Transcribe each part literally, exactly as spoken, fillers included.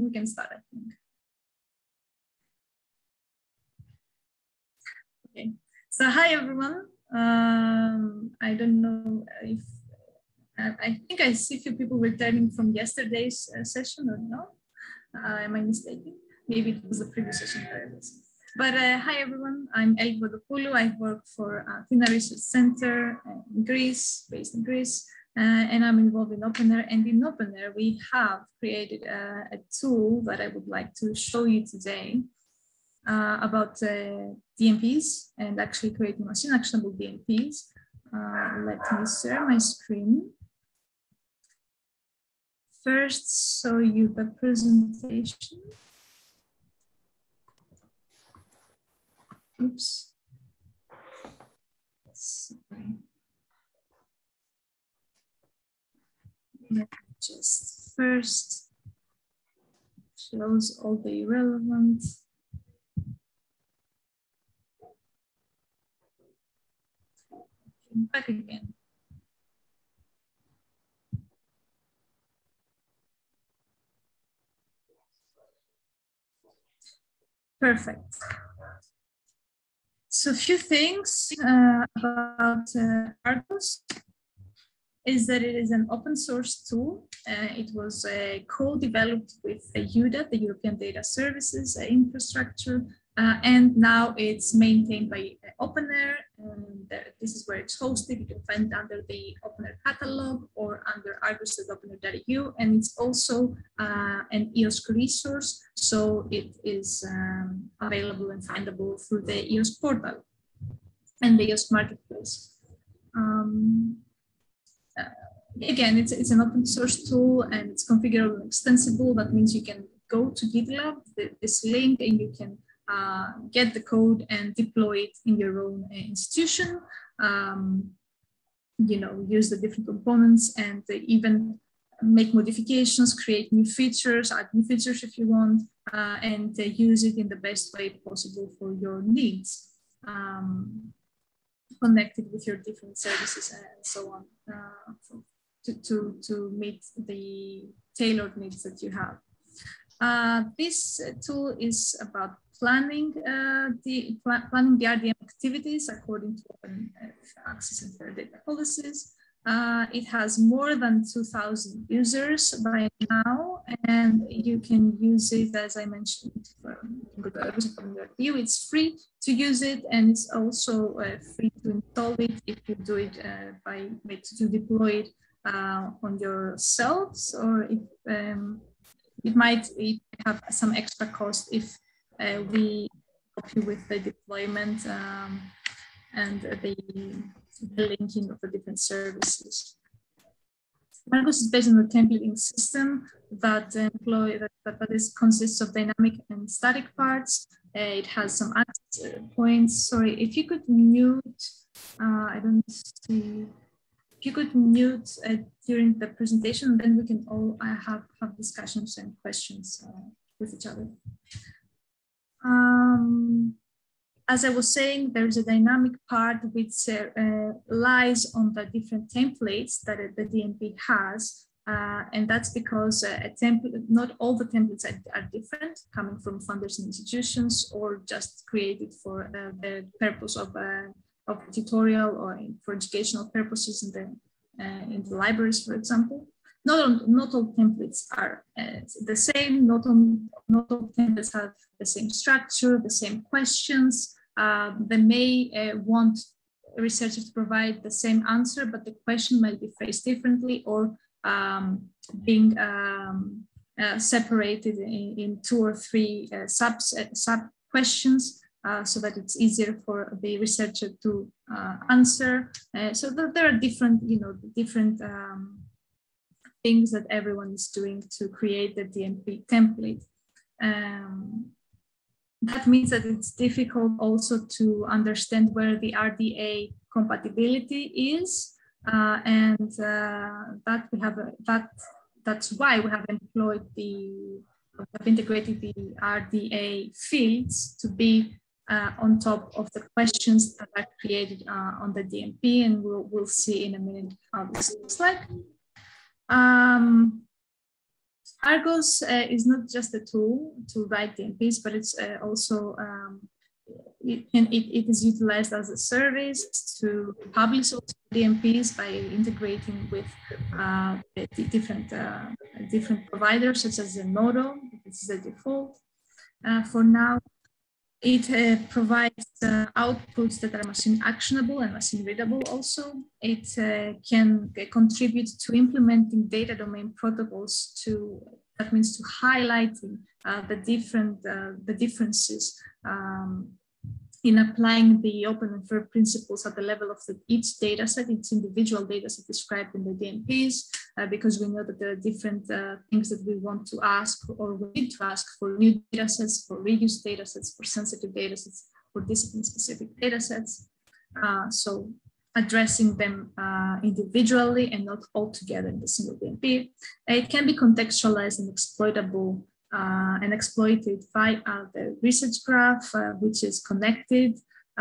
we can start, I think. Okay, so hi everyone. Um, I don't know if, I, I think I see a few people returning from yesterday's uh, session or no, uh, am I mistaken? Maybe it was the previous session. But uh, hi everyone, I'm Elia Bodopoulou. I work for Athena Research Center in Greece, based in Greece. Uh, and I'm involved in OpenAIRE, and in OpenAIRE we have created a, a tool that I would like to show you today uh, about uh, D M Ps and actually creating machine actionable D M Ps. Uh, let me share my screen. First, show you the presentation. Oops. Sorry. Let me just first close all the irrelevant. Back again. Perfect. So a few things uh, about uh, Argos. Is that it is an open source tool. Uh, it was uh, co-developed with uh, EUDA, the European Data Services uh, Infrastructure, uh, and now it's maintained by uh, OpenAIRE. And uh, this is where it's hosted. You can find it under the OpenAIRE catalog or under argos dot openair dot e u, and it's also uh, an E O S C resource, so it is um, available and findable through the E O S portal and the E O S marketplace. Um, Uh, again, it's, it's an open source tool and it's configurable and extensible. That means you can go to GitLab, the, this link, and you can uh, get the code and deploy it in your own uh, institution. Um, you know, use the different components and uh, even make modifications, create new features, add new features if you want, uh, and uh, use it in the best way possible for your needs. Um, connected with your different services and so on uh, to, to, to meet the tailored needs that you have. Uh, this tool is about planning, uh, the, pl planning the R D M activities according to open access and fair data policies. Uh, it has more than two thousand users by now, and you can use it, as I mentioned, for you. It's free to use it, and it's also uh, free to install it if you do it uh, by to deploy it uh, on yourselves, or if, um, it might it have some extra cost if uh, we help you with the deployment um, and the the linking of the different services. Argos is based on a templating system that employ that, that is consists of dynamic and static parts. Uh, it has some access points. Sorry, if you could mute, uh, I don't see. If you could mute uh, during the presentation, then we can all uh, have have discussions and questions uh, with each other. Um, As I was saying, there's a dynamic part which uh, uh, lies on the different templates that the D M P has. Uh, and that's because uh, a template, not all the templates are, are different, coming from funders and institutions, or just created for uh, the purpose of uh, of tutorial or for educational purposes in the, uh, in the libraries, for example. Not all, not all templates are uh, the same, not all, not all templates have the same structure, the same questions. Uh, they may uh, want researchers to provide the same answer, but the question might be phrased differently or um, being um, uh, separated in, in two or three uh, subs, uh, sub-questions uh, so that it's easier for the researcher to uh, answer. Uh, so that there are different, you know, different um, things that everyone is doing to create the D M P template. Um, that means that it's difficult also to understand where the R D A compatibility is, uh, and uh, that we have a, that that's why we have employed the we have integrated the R D A fields to be uh, on top of the questions that are created uh, on the D M P, and we'll we'll see in a minute how this looks like. Um, Argos uh, is not just a tool to write D M Ps, but it's uh, also um, it, and it, it is utilized as a service to publish also D M Ps by integrating with uh, different uh, different providers such as Zenodo, which is the default uh, for now. It uh, provides uh, outputs that are machine actionable and machine readable also. It uh, can contribute to implementing data domain protocols to, that means to highlighting uh, the, different, uh, the differences um, in applying the open and fair principles at the level of the, each data set, each individual data set described in the D M Ps, uh, because we know that there are different uh, things that we want to ask or we need to ask for new data sets, for reused data sets, for sensitive data sets, for discipline-specific data sets. Uh, so addressing them uh, individually and not all together in the single D M P. It can be contextualized and exploitable Uh, and exploited by uh, the Research Graph, uh, which is connected,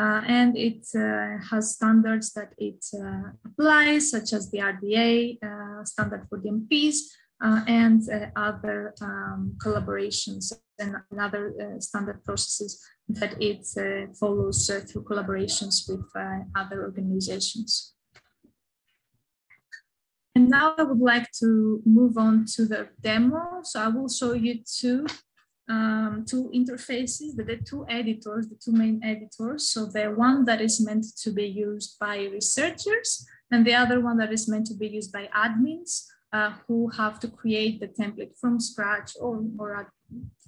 uh, and it uh, has standards that it uh, applies, such as the R D A uh, standard for D M Ps uh, and uh, other um, collaborations and other uh, standard processes that it uh, follows uh, through collaborations with uh, other organizations. And now I would like to move on to the demo. So I will show you two, um, two interfaces, the, the two editors, the two main editors. So the one that is meant to be used by researchers and the other one that is meant to be used by admins uh, who have to create the template from scratch or, or at,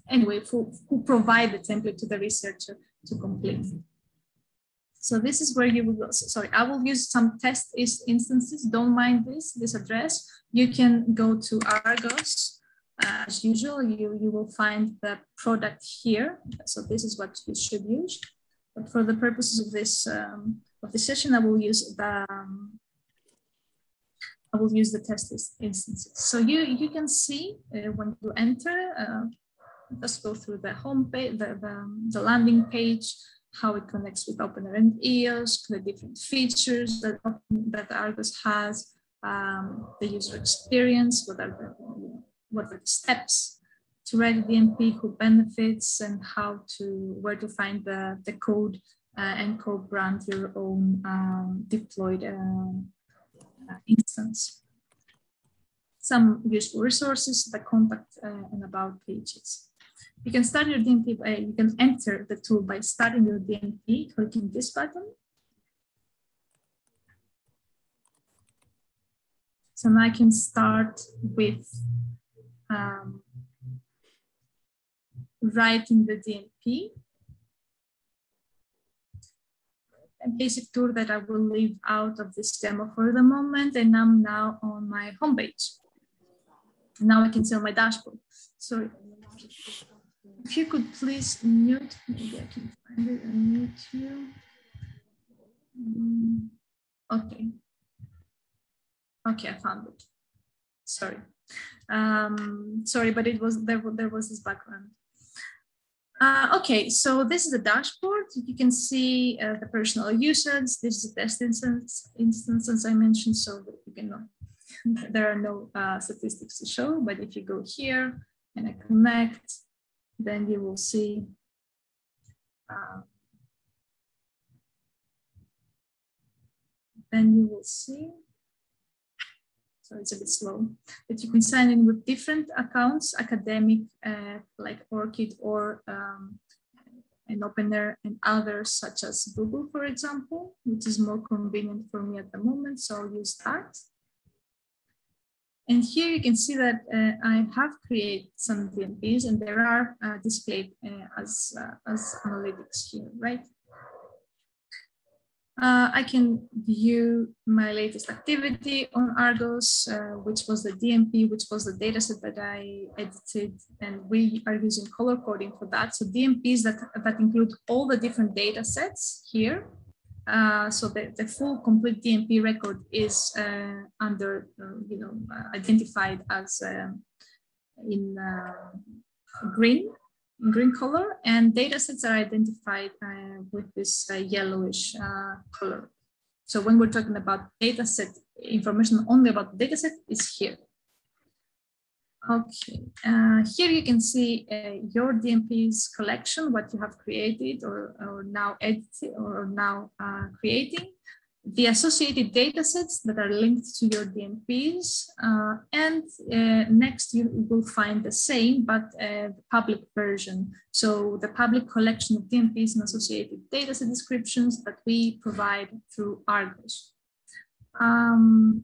anyway, who, who provide the template to the researcher to complete. So this is where you will, sorry, I will use some test instances. Don't mind this, this address. You can go to Argos. Uh, as usual, you, you will find the product here. So this is what you should use. But for the purposes of this, um, of this session, I will use the, um, I will use the test instances. So you, you can see uh, when you enter, uh, let's go through the home page, the, the, the landing page, how it connects with OpenAIRE and E O S C, the different features that, that Argos has, um, the user experience, what are the, what are the steps to write D M P, who benefits, and how to, where to find the, the code uh, and co-brand your own um, deployed uh, instance. Some useful resources, the contact uh, and about pages. You can start your D M P, by, you can enter the tool by starting your D M P, clicking this button. So now I can start with um, writing the D M P. A basic tool that I will leave out of this demo for the moment, and I'm now on my homepage. Now I can see on my dashboard. So if you could please mute, maybe I can find it and mute you. Mm, okay. Okay, I found it. Sorry. Um, sorry, but it was there, there was this background. Uh, okay, so this is the dashboard. You can see uh, the personal usage. This is the test instance, instance as I mentioned, so that you can know. There are no uh, statistics to show, but if you go here and I connect, then you will see uh, then you will see so it's a bit slow, but you can sign in with different accounts, academic uh, like ORCID or um, an OpenAIRE and others such as Google, for example, which is more convenient for me at the moment, so I'll use that. And here you can see that uh, I have created some D M Ps and they are uh, displayed uh, as, uh, as analytics here, right? Uh, I can view my latest activity on Argos, uh, which was the D M P, which was the dataset that I edited, and we are using color coding for that. So D M Ps that, that include all the different data sets here. Uh, so the, the full complete D M P record is uh, under, uh, you know, uh, identified as uh, in uh, green, in green color, and data sets are identified uh, with this uh, yellowish uh, color. So when we're talking about data set, information only about the data set is here. Okay, uh, here you can see uh, your D M P's collection, what you have created or, or now editing or now uh, creating, the associated data sets that are linked to your D M Ps. Uh, and uh, next you will find the same, but uh, the public version. So the public collection of D M Ps and associated data set descriptions that we provide through Argos. Um,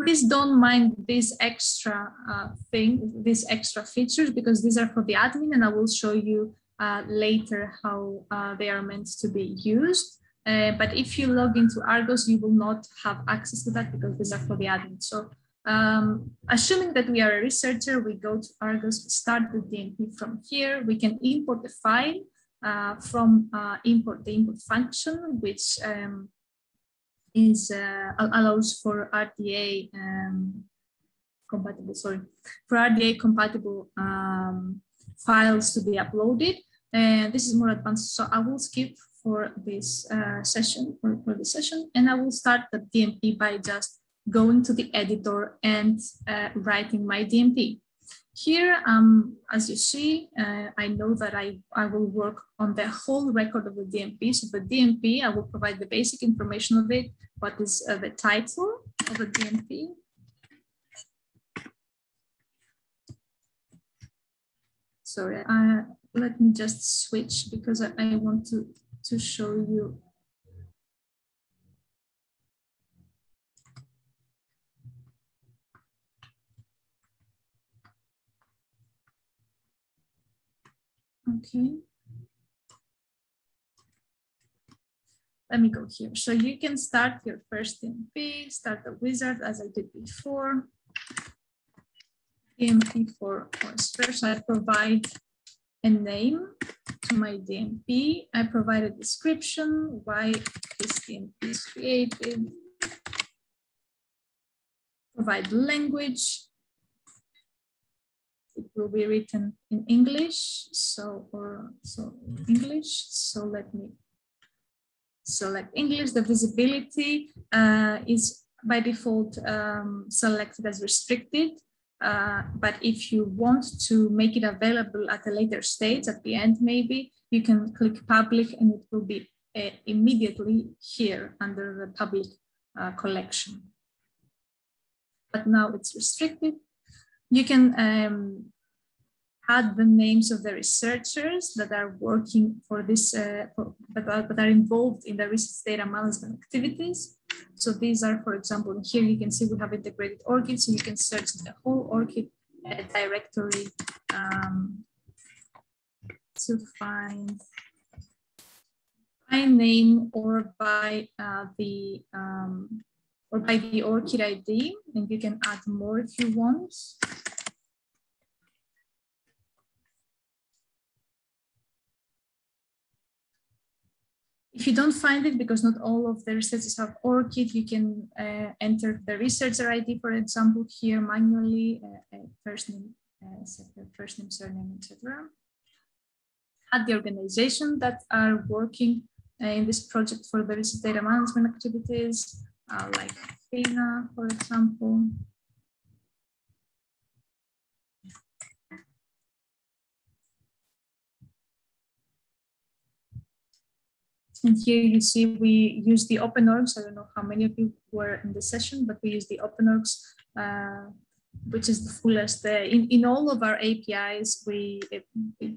Please don't mind this extra uh, thing, these extra features, because these are for the admin, and I will show you uh, later how uh, they are meant to be used. Uh, but if you log into Argos, you will not have access to that because these are for the admin. So um, assuming that we are a researcher, we go to Argos, start with D M P from here. We can import the file uh, from uh, import the import function, which um, is uh, allows for R D A um, compatible, sorry, for R D A compatible um, files to be uploaded. And uh, this is more advanced, so I will skip for this uh, session for, for this session, and I will start the D M P by just going to the editor and uh, writing my D M P. Here, um, as you see, uh, I know that I, I will work on the whole record of the D M P. So the D M P, I will provide the basic information of it, what is uh, the title of the D M P. Sorry, uh, let me just switch because I, I want to, to show you. Okay, let me go here. So you can start your first D M P, start the wizard as I did before. D M P for oyster, so I provide a name to my D M P. I provide a description, why this D M P is created. Provide language. It will be written in English, so or so English. So let me select English. The visibility uh, is by default um, selected as restricted, uh, but if you want to make it available at a later stage, at the end maybe, you can click public and it will be uh, immediately here under the public uh, collection. But now it's restricted. You can um, add the names of the researchers that are working for this, uh, for, that, are, that are involved in the research data management activities. So these are, for example, here you can see we have integrated ORCID, so you can search the whole ORCID uh, directory um, to find by name or by uh, the um, or by the ORCID I D, and you can add more if you want. If you don't find it, because not all of the researchers have ORCID, you can uh, enter the researcher I D, for example, here manually, uh, first name, uh, first name, surname, et cetera. Add the organization that are working uh, in this project for the research data management activities. Uh, like Athena, for example. And here you see we use the OpenOrgs. I don't know how many of you were in the session, but we use the OpenOrgs, uh, which is the fullest. Uh, in, in all of our A P Is, we,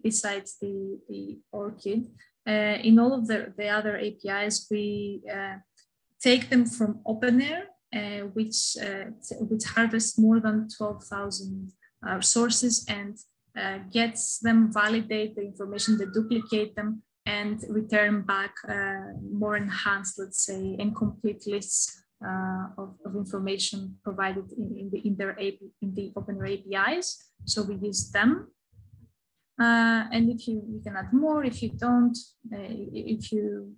besides the, the ORCID, uh, in all of the, the other A P Is, we uh, take them from OpenAIRE, uh, which, uh, which harvests more than twelve thousand uh, sources and uh, gets them, validate the information, they duplicate them, and return back uh, more enhanced, let's say, and complete lists uh, of, of information provided in, in, the, in, their A P I, in the OpenAIRE A P Is. So we use them. Uh, and if you, you can add more, if you don't, uh, if you,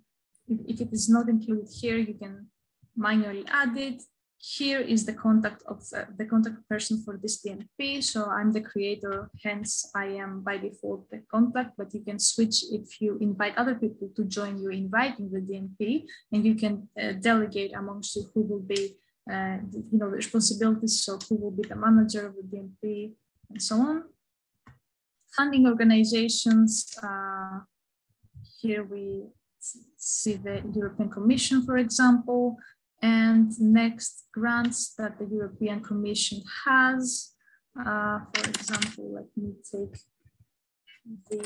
if it is not included here, you can manually add it. Here is the contact of uh, the contact person for this D M P. So I'm the creator, hence I am by default the contact, but you can switch if you invite other people to join you inviting the D M P, and you can uh, delegate amongst you who will be, uh, you know, the responsibilities. So who will be the manager of the D M P, and so on. Funding organizations, uh, here we see the European Commission, for example, and next grants that the European Commission has. Uh, for example, let me take the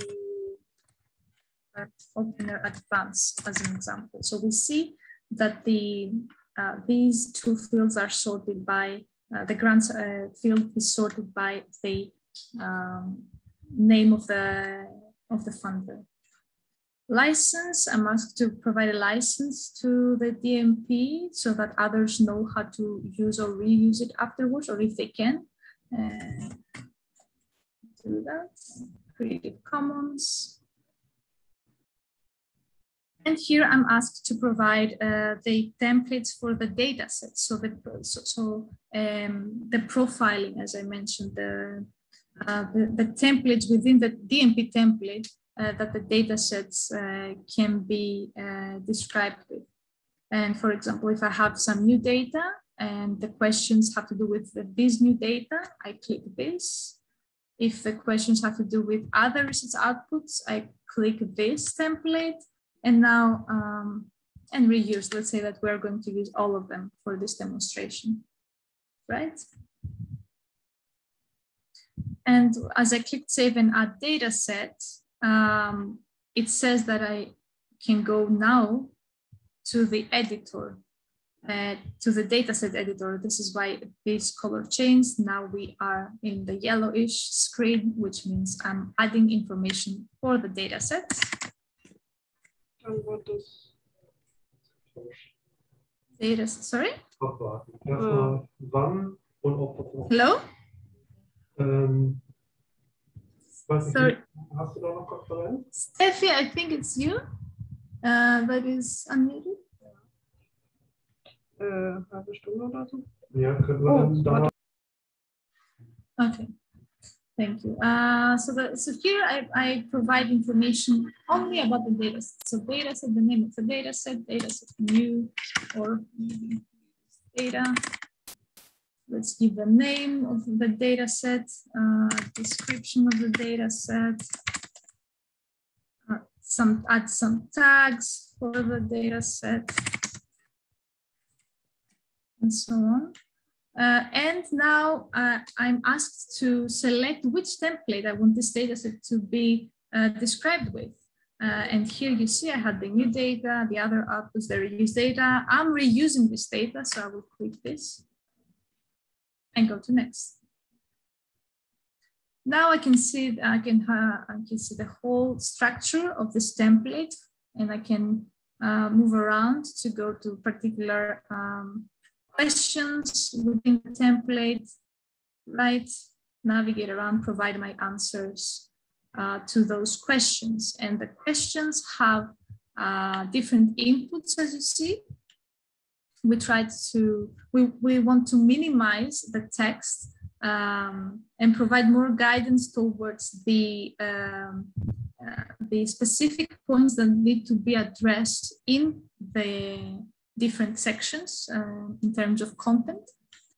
uh, OpenAIRE Advance as an example. So we see that the uh, these two fields are sorted by uh, the grants uh, field is sorted by the um, name of the of the funder. License, I'm asked to provide a license to the D M P so that others know how to use or reuse it afterwards, or if they can. Uh, do that. Creative Commons. And here I'm asked to provide uh, the templates for the data sets. So the so, so um, the profiling, as I mentioned, the, uh, the the templates within the D M P template uh, that the data sets uh, can be uh, described with. And for example, if I have some new data, and the questions have to do with this new data, I click this. If the questions have to do with other research outputs, I click this template. And now, um, and reuse, let's say that we're going to use all of them for this demonstration, right? And as I click Save and Add Data Set, um, it says that I can go now to the editor. Uh, to the dataset editor. This is why this color changed. Now we are in the yellowish screen, which means I'm adding information for the dataset. And what is data? Sorry. Hello. Um, sorry. Steffi, I think it's you uh, that is unmuted. Okay, thank you. Uh, so, the, so here I, I provide information only about the data set. So data set, the name of the data set, data set new or data. Let's give the name of the data set, uh, description of the data set, uh, some, add some tags for the data set, and so on. Uh, and now uh, I'm asked to select which template I want this dataset to be uh, described with. Uh, and here you see I had the new data, the other outputs, the reused data. I'm reusing this data, so I will click this and go to next. Now I can see I can uh, I can see the whole structure of this template, and I can uh, move around to go to particular um, questions within the template, right? Navigate around, provide my answers uh, to those questions. And the questions have uh, different inputs, as you see. We try to, we, we want to minimize the text um, and provide more guidance towards the, um, uh, the specific points that need to be addressed in the different sections uh, in terms of content.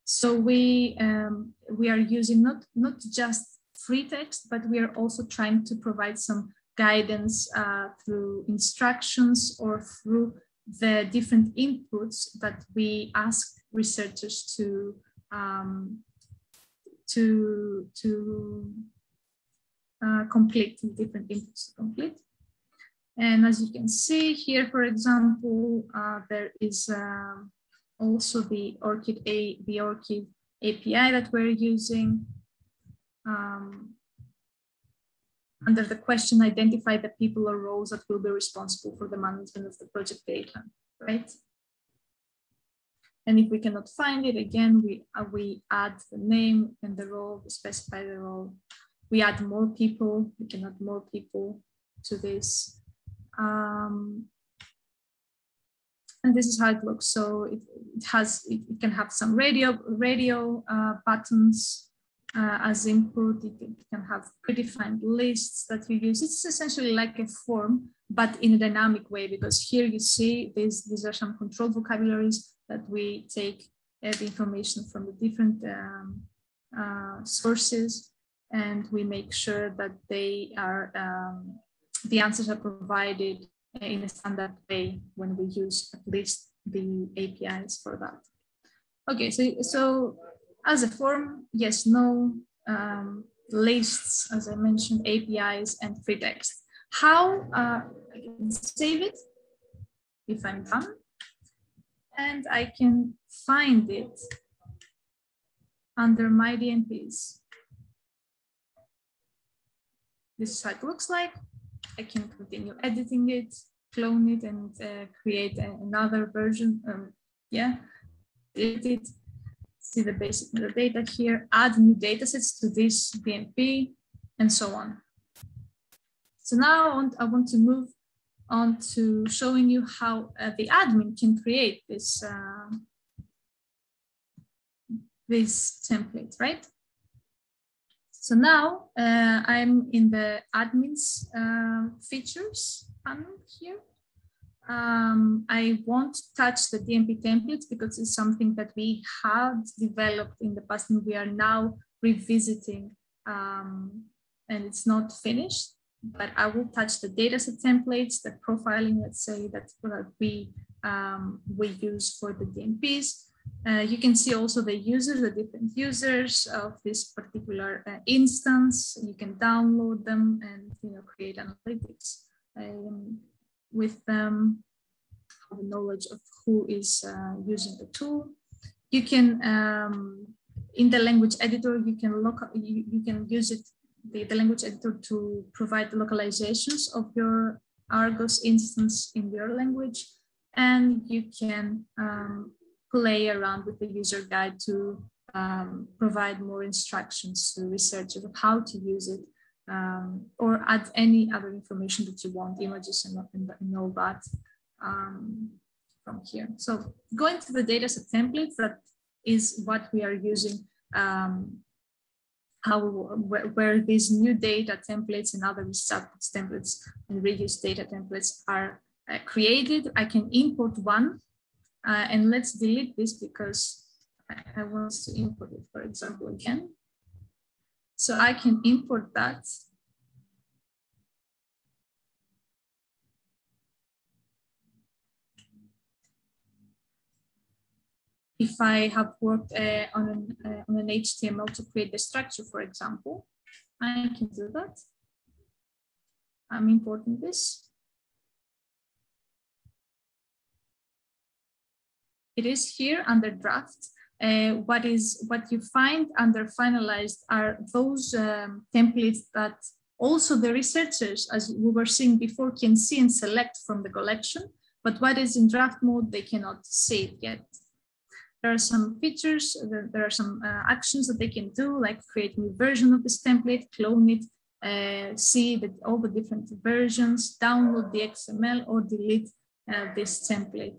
So we um, we are using not not just free text, but we are also trying to provide some guidance uh, through instructions or through the different inputs that we ask researchers to um, to to uh, complete different inputs to complete. And as you can see here, for example, uh, there is uh, also the ORCID, A, the ORCID A P I that we're using. Um, under the question, identify the people or roles that will be responsible for the management of the project data, right? And if we cannot find it, again, we, uh, we add the name and the role, we specify the role. We add more people, we can add more people to this. Um, and this is how it looks. So it, it has, it, it can have some radio radio uh, buttons uh, as input. It, it can have predefined lists that you use. It's essentially like a form, but in a dynamic way, because here you see these these are some control vocabularies that we take uh, the information from the different um, uh, sources, and we make sure that they are, um, the answers are provided in a standard way when we use at least the A P Is for that. Okay, so, so as a form, yes, no, um, lists, as I mentioned, A P Is and free text. How uh, I can save it if I'm done, and I can find it under my D M Ps. This is how it looks like. I can continue editing it, clone it, and uh, create another version. Um, yeah, edit. See the basic metadata here. Add new datasets to this D M P, and so on. So now I want, I want to move on to showing you how uh, the admin can create this uh, this template, right? So now uh, I'm in the admins uh, features panel here. Um, I won't touch the D M P template because it's something that we have developed in the past and we are now revisiting, um, and it's not finished, but I will touch the dataset templates, the profiling, let's say, that we, um, we use for the D M Ps. Uh, you can see also the users, the different users of this particular uh, instance. You can download them and, you know, create analytics um, with them, the knowledge of who is uh, using the tool. You can, um, in the language editor, you can look, you, you can use it, the, the language editor, to provide the localizations of your Argos instance in your language, and you can um, play around with the user guide to um, provide more instructions to researchers of how to use it, um, or add any other information that you want, images and, and, and all that um, from here. So going to the dataset template, that is what we are using, um, how where, where these new data templates and other resource templates and reuse data templates are uh, created. I can import one. Uh, and let's delete this because I, I want to import it, for example, again. So I can import that. If I have worked uh, on, an, uh, on an H T M L to create the structure, for example, I can do that. I'm importing this. It is here under draft. Uh, what is what you find under finalized are those um, templates that also the researchers, as we were seeing before, can see and select from the collection. But what is in draft mode, they cannot see it yet. There are some features, there, there are some uh, actions that they can do, like create a new version of this template, clone it, uh, see the, all the different versions, download the X M L, or delete uh, this template.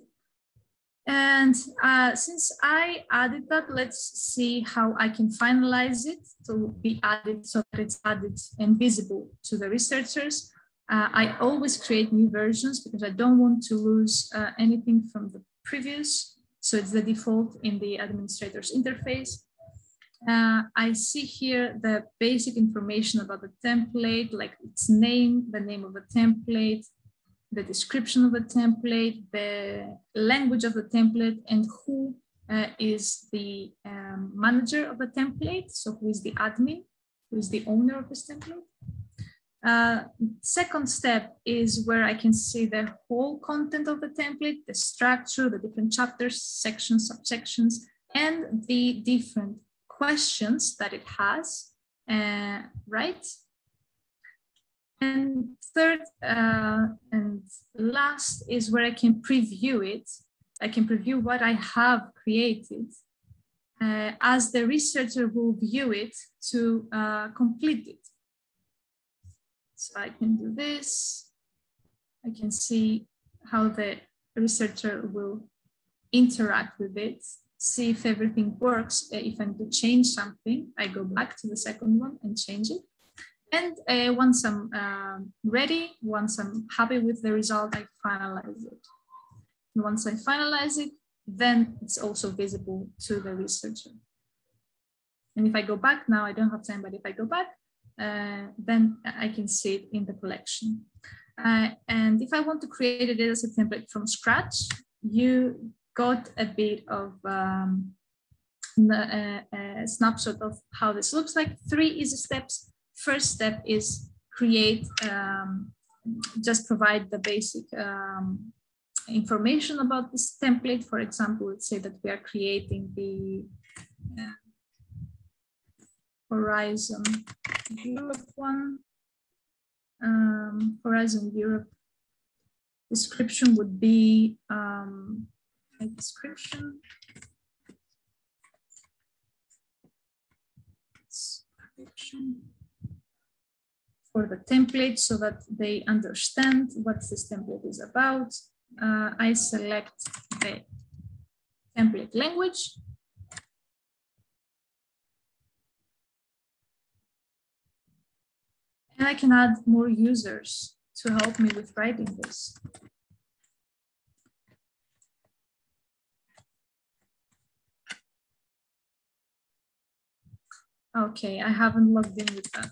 And uh, since I added that, let's see how I can finalize it to be added so that it's added and visible to the researchers. Uh, I always create new versions because I don't want to lose uh, anything from the previous. So it's the default in the administrator's interface. Uh, I see here the basic information about the template, like its name, the name of the template, the description of the template, the language of the template, and who uh, is the um, manager of the template. So who is the admin, who is the owner of this template. Uh, second step is where I can see the whole content of the template, the structure, the different chapters, sections, subsections, and the different questions that it has, uh, right? And third uh, and last is where I can preview it. I can preview what I have created uh, as the researcher will view it to uh, complete it. So I can do this. I can see how the researcher will interact with it, see if everything works. If I need to change something, I go back to the second one and change it. And uh, once I'm um, ready, once I'm happy with the result, I finalize it. And once I finalize it, then it's also visible to the researcher. And if I go back now, I don't have time, but if I go back, uh, then I can see it in the collection. Uh, and if I want to create a dataset template from scratch, you got a bit of um, a, a snapshot of how this looks like. Three easy steps. First step is create, um, just provide the basic um, information about this template. For example, let's say that we are creating the uh, Horizon Europe one. Um, Horizon Europe description would be um, a description. description for the template so that they understand what this template is about. Uh, I select the template language. And I can add more users to help me with writing this. Okay, I haven't logged in with that.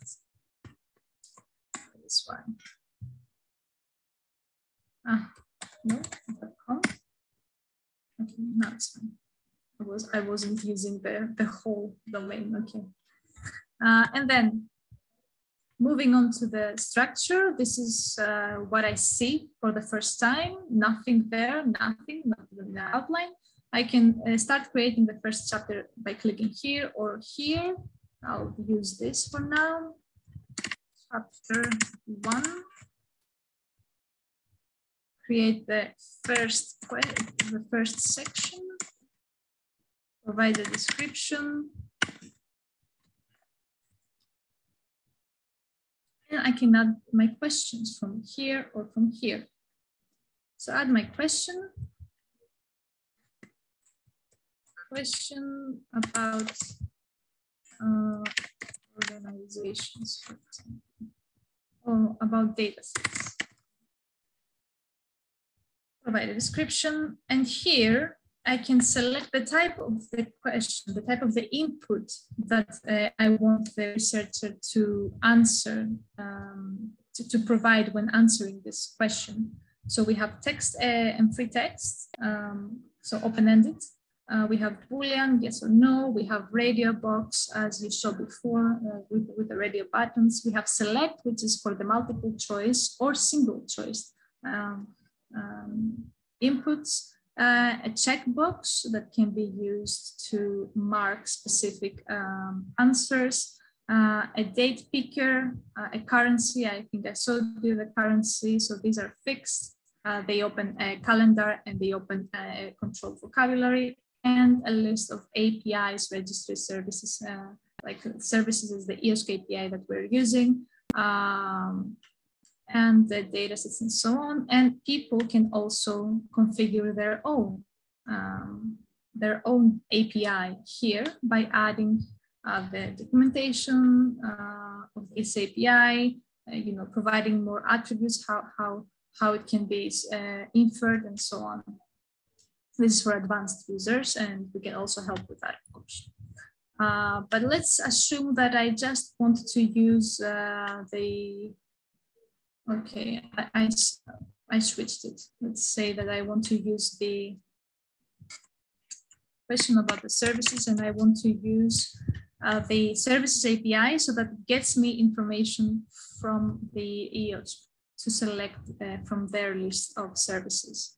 This one. Ah, no, .com. Okay, no, it's fine. I was I wasn't using the the whole domain. Okay, uh, and then. Moving on to the structure, this is uh, what I see for the first time. Nothing there, nothing, not in the outline. I can uh, start creating the first chapter by clicking here or here. I'll use this for now. Chapter one. Create the first the first section. Provide the description. I can add my questions from here or from here. So add my question. Question about uh, organizations, or about datasets. Provide a description. And here I can select the type of the question, the type of the input that uh, I want the researcher to answer, um, to, to provide when answering this question. So we have text uh, and free text, um, so open-ended. Uh, we have Boolean, yes or no. We have radio box, as you saw before, uh, with, with the radio buttons. We have select, which is for the multiple choice or single choice um, um, inputs. Uh, a checkbox that can be used to mark specific um, answers, uh, a date picker, uh, a currency. I think I showed you the currency, so these are fixed. Uh, they open a calendar and they open a control vocabulary, and a list of A P Is, registry services, uh, like services is the E O S C A P I that we're using. Um, and the data sets and so on. And people can also configure their own, um, their own A P I here by adding uh, the documentation uh, of this A P I, uh, you know, providing more attributes, how, how, how it can be uh, inferred and so on. This is for advanced users, and we can also help with that, of course. Uh, but let's assume that I just want to use uh, the Okay, I, I, I switched it. Let's say that I want to use the question about the services, and I want to use uh, the services A P I so that it gets me information from the E O S to select uh, from their list of services.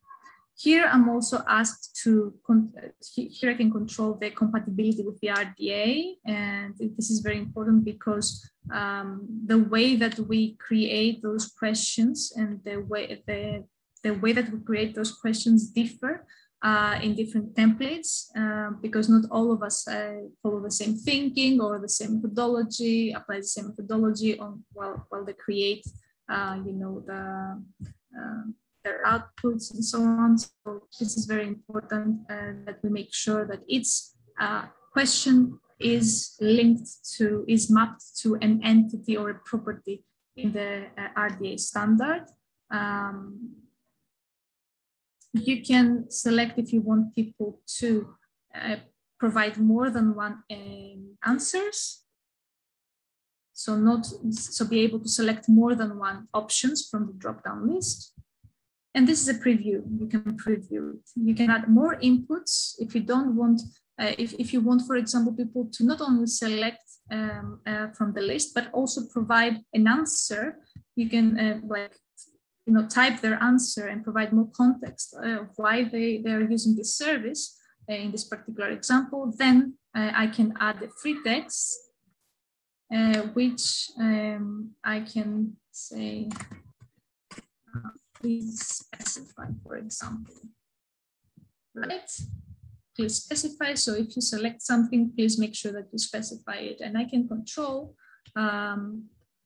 Here I'm also asked to, con here I can control the compatibility with the R D A, and this is very important because um, the way that we create those questions and the way, the, the way that we create those questions differ uh, in different templates, uh, because not all of us uh, follow the same thinking or the same methodology, apply the same methodology on while, while they create, uh, you know, the, uh, their outputs and so on. So this is very important uh, that we make sure that its uh, question is linked to, is mapped to an entity or a property in the uh, R D A standard. Um, you can select if you want people to uh, provide more than one um, answers. So not so be able to select more than one options from the drop-down list. And this is a preview. You can preview it. You can add more inputs if you don't want, uh, if, if you want, for example, people to not only select um, uh, from the list, but also provide an answer. You can uh, like, you know, type their answer and provide more context uh, of why they, they are using this service uh, in this particular example. Then uh, I can add a free text, uh, which um, I can say, uh, please specify, for example, right? Please specify. So if you select something, please make sure that you specify it. And I can control um,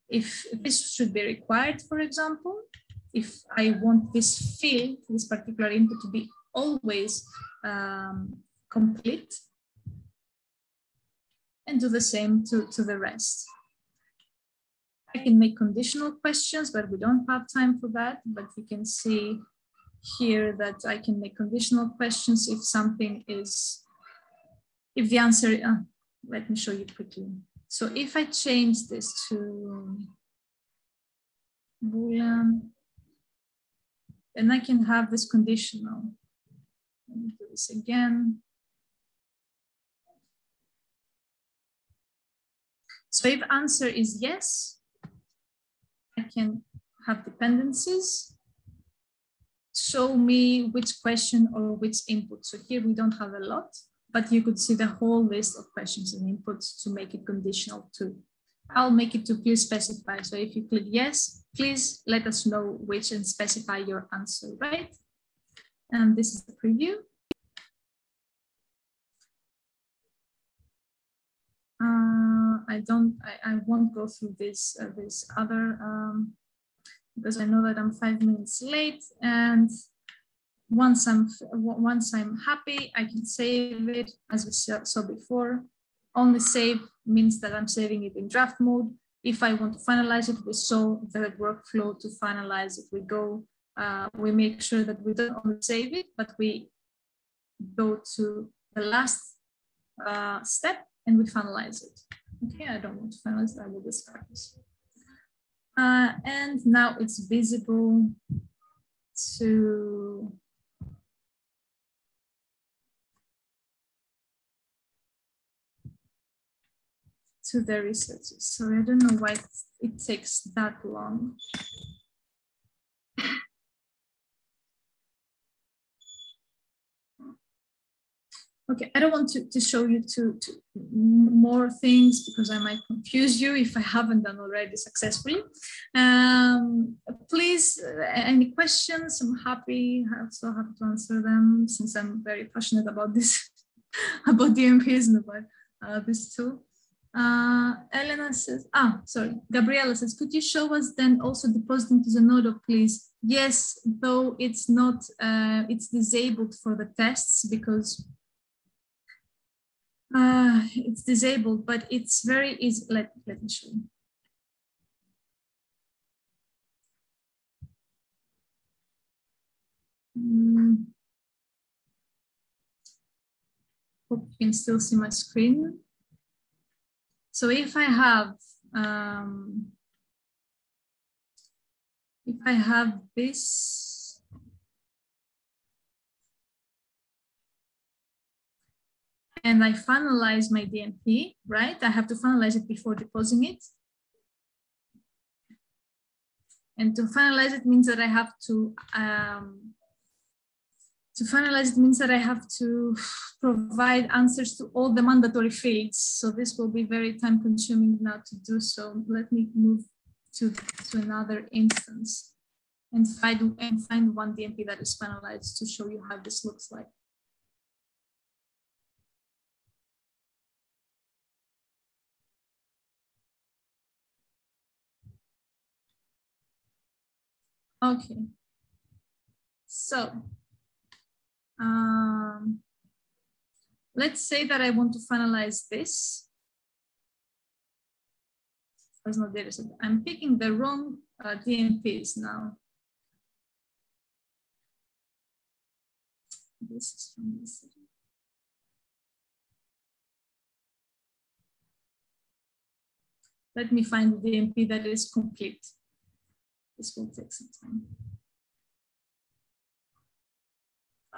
if this should be required, for example. If I want this field, this particular input to be always um, complete, and do the same to, to the rest. I can make conditional questions, but we don't have time for that. But you can see here that I can make conditional questions if something is, if the answer, uh, let me show you quickly. So if I change this to Boolean, and I can have this conditional. Let me do this again. So if answer is yes, I can have dependencies. Show me which question or which input. So here we don't have a lot, but you could see the whole list of questions and inputs to make it conditional too. I'll make it to please specify. So if you click yes, please let us know which and specify your answer, right? And this is the preview. Uh, I don't, I, I won't go through this, uh, this other, um, because I know that I'm five minutes late. And once I'm, once I'm happy, I can save it as we saw before. Only save means that I'm saving it in draft mode. If I want to finalize it, we saw the workflow to finalize it. We go, uh, we make sure that we don't only save it, but we go to the last uh, step and we finalize it. Okay, I don't want to finalize it, I will discard this. Uh, and now it's visible to to the researchers. Sorry, I don't know why it takes that long. Okay, I don't want to, to show you to, to more things because I might confuse you if I haven't done already successfully. Um, please, any questions? I'm happy, I'm so happy to answer them since I'm very passionate about this, about D M Ps and about uh, this tool. Uh, Elena says, ah, sorry, Gabriela says, could you show us then also depositing to Zenodo, please? Yes, though it's not, uh, it's disabled for the tests because uh, it's disabled, but it's very easy. Let, let me show you. Mm. Hope you can still see my screen. So if I have um, if I have this, and I finalize my D M P, right? I have to finalize it before depositing it, and to finalize it means that I have to um, to finalize it means that I have to provide answers to all the mandatory fields. So this will be very time consuming now to do so. Let me move to, to another instance and find, and find one D M P that is finalized to show you how this looks like. Okay, so. Um, let's say that I want to finalize this. That's not data set. I'm picking the wrong uh, D M Ps now. This is from this. Let me find the D M P that is complete. This will take some time.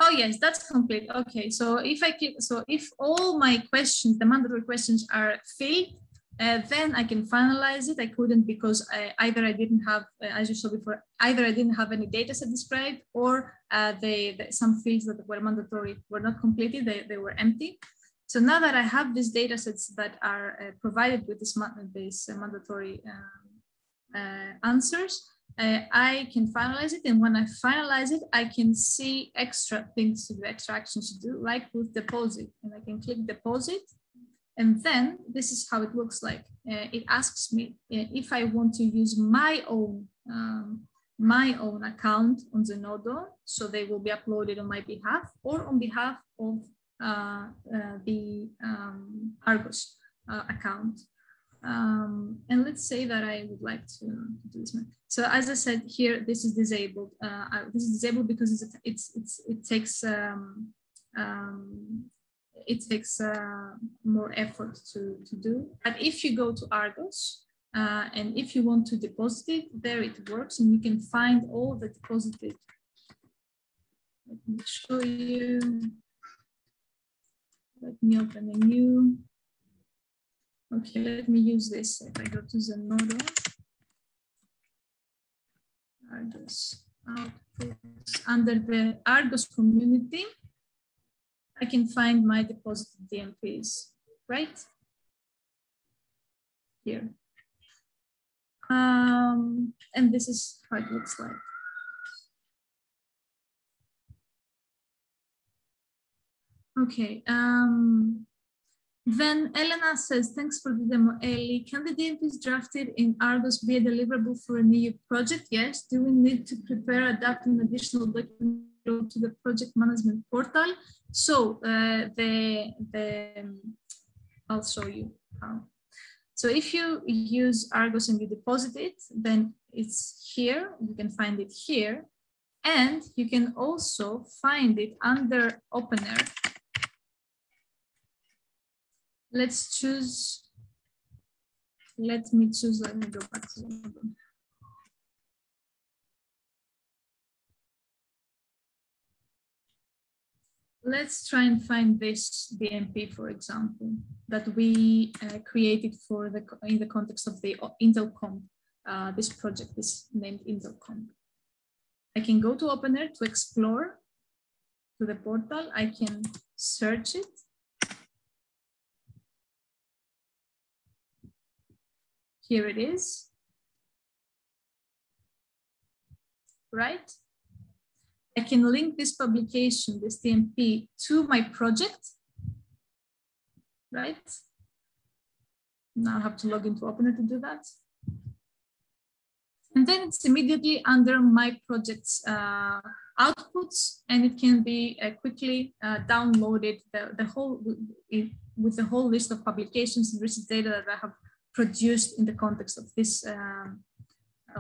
Oh yes, that's complete. Okay, so if I keep, so if all my questions, the mandatory questions are filled, uh, then I can finalize it. I couldn't because I, either I didn't have, uh, as you saw before, either I didn't have any data set described, or uh, they, the, some fields that were mandatory were not completed. They, they were empty. So now that I have these data sets that are uh, provided with this, this uh, mandatory um, uh, answers, Uh, I can finalize it, and when I finalize it, I can see extra things to do, extra actions to do, like with deposit, and I can click deposit, and then this is how it looks like. Uh, it asks me uh, if I want to use my own um, my own account on Zenodo, so they will be uploaded on my behalf or on behalf of uh, uh, the um, Argos uh, account. Um, and let's say that I would like to do this. So as I said here, this is disabled. Uh, I, this is disabled because it's, it's, it's, it takes um, um, it takes uh, more effort to, to do. But if you go to Argos uh, and if you want to deposit it, there it works, and you can find all the deposited. Let me show you. Let me open a new. Okay, let me use this. If I go to Zenodo, Argos outputs, under the Argos community, I can find my deposited D M Ps, right? Here. Um, and this is how it looks like. Okay. Um, Then Elena says, thanks for the demo, Ellie. Can the D M Ps drafted in Argos be a deliverable for an E U project? Yes. Do we need to prepare, adapt an additional document to the project management portal? So uh, the, the, um, I'll show you how. So if you use Argos and you deposit it, then it's here. You can find it here. And you can also find it under OpenAIRE. Let's choose, let me choose, let me go back to Zenodo. Let's try and find this D M P, for example, that we uh, created for the, in the context of the Intelcomp. Uh, this project is named Intelcomp. I can go to OpenAIRE to explore to the portal. I can search it. Here it is, right? I can link this publication, this D M P, to my project, right? Now I have to log into OpenAIRE to do that. And then it's immediately under my project's uh, outputs, and it can be uh, quickly uh, downloaded, the, the whole, it, with the whole list of publications and research data that I have produced in the context of this um,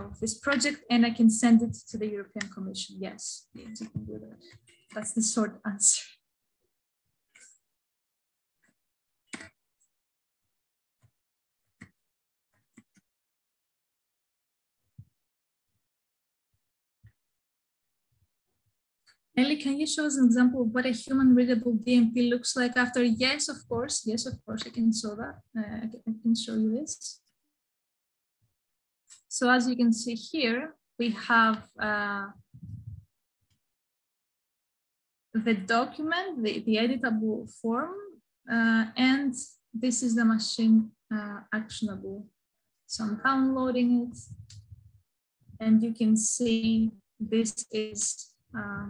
of this project, and I can send it to the European Commission. Yes, yes, you can do that. That's the short answer. Ellie, can you show us an example of what a human readable D M P looks like after? Yes, of course. Yes, of course, I can show that. Uh, I can show you this. So as you can see here, we have uh, the document, the, the editable form, uh, and this is the machine uh, actionable. So I'm downloading it, and you can see this is Uh,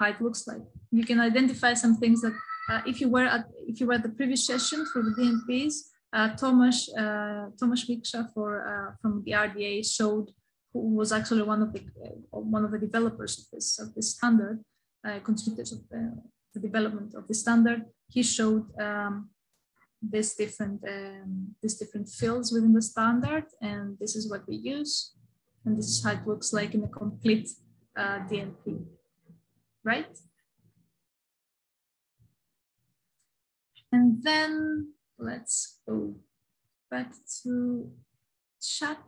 how it looks like. You can identify some things that uh, if you were at if you were at the previous session for the D M Ps, uh, Thomas uh, Thomas Miksa for uh, from the R D A showed, who was actually one of the uh, one of the developers of this of this standard, uh, contributors of the, the development of the standard. He showed um, this different um, these different fields within the standard, and this is what we use, and this is how it looks like in a complete Uh, D M P, right? And then let's go but to shut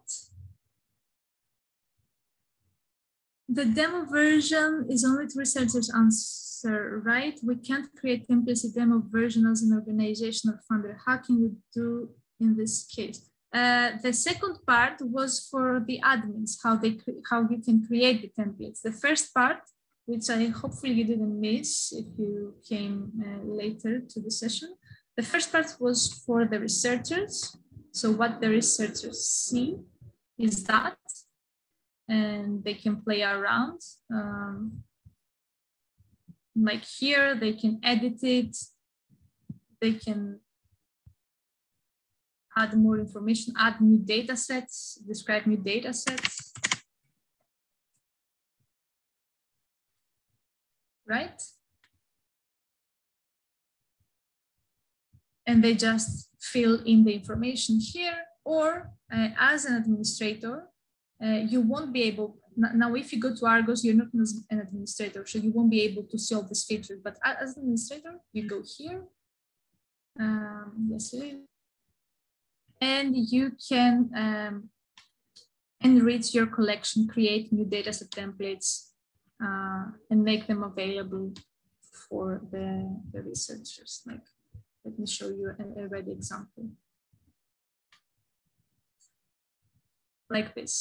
the demo version is only to researchers' answer, right? We can't create implicit demo version as an organizational funder. How can we do in this case? Uh, the second part was for the admins, how they how you can create the templates. The first part, which I hopefully you didn't miss if you came uh, later to the session. The first part was for the researchers. So what the researchers see is that, and they can play around. Um, like here, they can edit it. They can add more information, add new data sets, describe new data sets. Right? And they just fill in the information here, or uh, as an administrator, Uh, you won't be able, now if you go to Argos, you're not an administrator, so you won't be able to see all these features, but as an administrator, you go here, um, yes, and you can um, enrich your collection, create new dataset templates, uh, and make them available for the, the researchers. Like, let me show you an already example. Like this.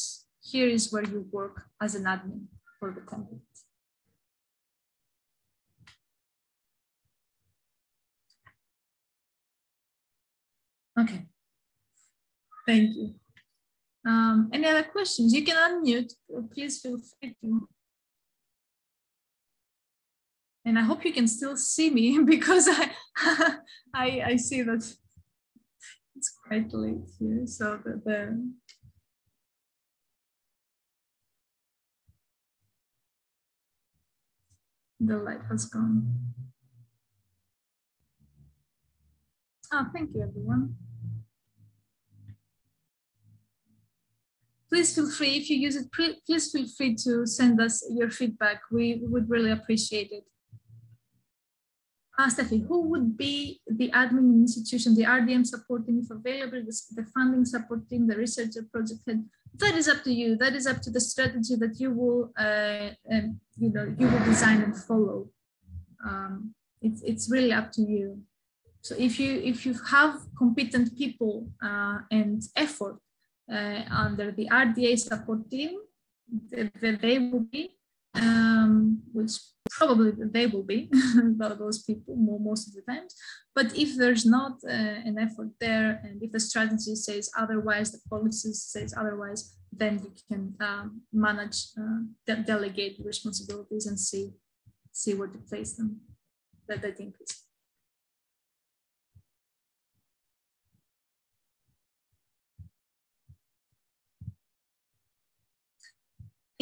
Here is where you work as an admin for the template. Okay. Thank you. Um, any other questions? You can unmute. Please feel free to. And I hope you can still see me because I I, I see that it's quite late here. So the, the The light has gone. Oh, thank you, everyone. Please feel free, if you use it, please feel free to send us your feedback. We would really appreciate it. Ah, Steffi, who would be the admin institution, the R D M support team if available, the funding support team, the researcher project head? That is up to you. That is up to the strategy that you will, uh, um, you know, you will design and follow. Um, it's it's really up to you. So if you if you have competent people uh, and effort uh, under the R D A support team, that they, they will be, um, which probably they will be those people more most of the times. But if there's not uh, an effort there, and if the strategy says otherwise, the policy says otherwise, then you can um, manage, uh, de delegate responsibilities, and see see where to place them. That I think is.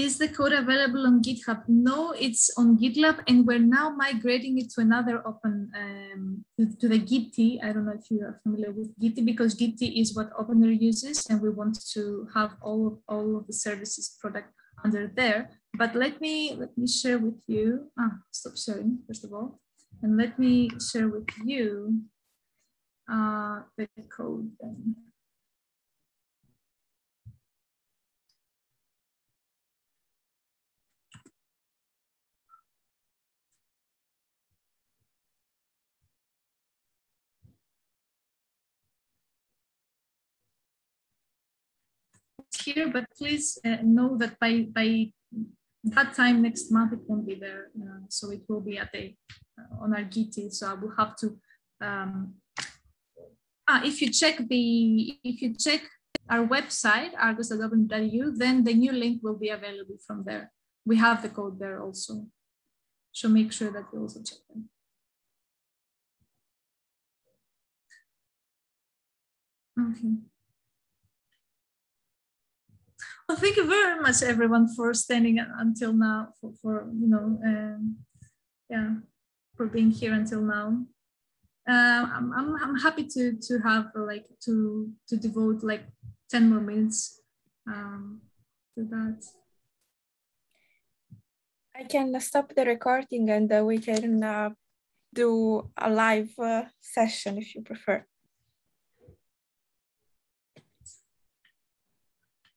Is the code available on GitHub? No, it's on GitLab, and we're now migrating it to another open, um, to, to the Gitea. I don't know if you are familiar with Gitea, because Gitea is what OpenAIRE uses, and we want to have all of, all of the services product under there. But let me, let me share with you, ah, stop sharing, first of all, and let me share with you uh, the code then. Here, but please uh, know that by by that time next month it won't be there, uh, so it will be at a uh, on our Gitea. So I will have to. Um, ah, if you check the if you check our website argos dot open dot e u, then the new link will be available from there. We have the code there also, so make sure that you also check them. Okay. Well, thank you very much, everyone, for standing until now, for, for you know, um, yeah, for being here until now. Uh, I'm, I'm I'm happy to to have like to to devote like ten more minutes um, to that. I can stop the recording, and uh, we can uh, do a live uh, session if you prefer.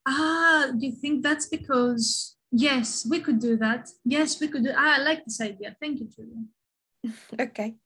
ah, you think that's because, yes, we could do that. Yes, we could do, ah, I like this idea. Thank you, Julia. Okay.